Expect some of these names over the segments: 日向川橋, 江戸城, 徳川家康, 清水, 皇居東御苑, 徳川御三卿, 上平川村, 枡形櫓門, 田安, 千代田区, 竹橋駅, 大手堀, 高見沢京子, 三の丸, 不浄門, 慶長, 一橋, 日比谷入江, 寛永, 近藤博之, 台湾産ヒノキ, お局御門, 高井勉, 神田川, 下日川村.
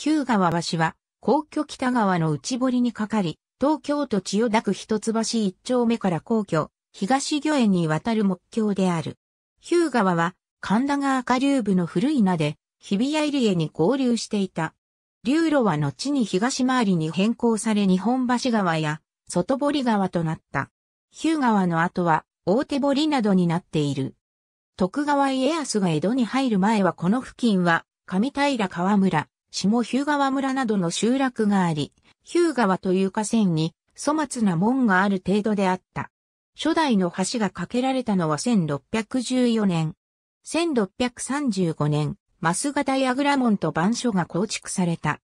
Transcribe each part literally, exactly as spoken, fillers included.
日向川橋は、皇居北側の内堀にかかり、東京都千代田区一橋一丁目から皇居、東御苑に渡る木橋である。日向川は、神田川下流部の古い名で、日比谷入江に合流していた。流路は後に東回りに変更され日本橋川や、外堀川となった。日向川の後は、大手堀などになっている。徳川家康が江戸に入る前はこの付近は、上平川村、下日川村などの集落があり、日向川という河川に粗末な門がある程度であった。初代の橋が架けられたのはせんろっぴゃくじゅうよねん。せんろっぴゃくさんじゅうごねん、枡形櫓門と番所が構築された。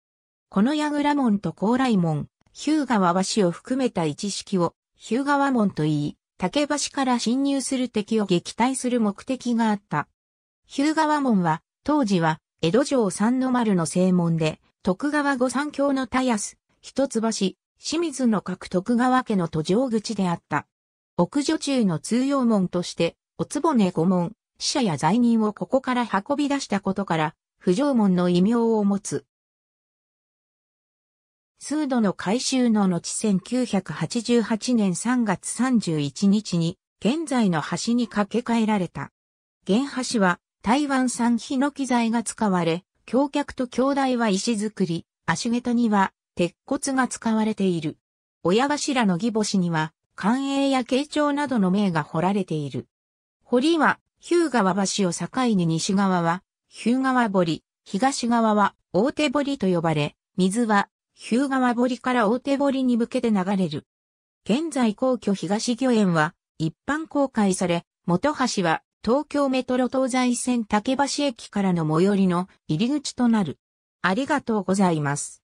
この櫓門と高麗門、日向川橋を含めた一式を日向川門と言い、竹橋から侵入する敵を撃退する目的があった。日向川門は当時は江戸城三の丸の正門で、徳川御三卿の田安、一橋、清水の各徳川家の途上口であった。奥女中の通用門として、お局御門、死者や罪人をここから運び出したことから、不浄門の異名を持つ。数度の改修の後せんきゅうひゃくはちじゅうはちねんさんがつさんじゅういちにちに、現在の橋に架け替えられた。現橋は、台湾産ヒノキ材が使われ、橋脚と橋台は石造り、足桁には鉄骨が使われている。親柱の擬星には、寛永や慶長などの銘が彫られている。堀は、日向川橋を境に西側は、日向川堀、東側は大手堀と呼ばれ、水は、日向川堀から大手堀に向けて流れる。現在皇居東御苑は、一般公開され、元橋は、東京メトロ東西線竹橋駅からの最寄りの入り口となる。ありがとうございます。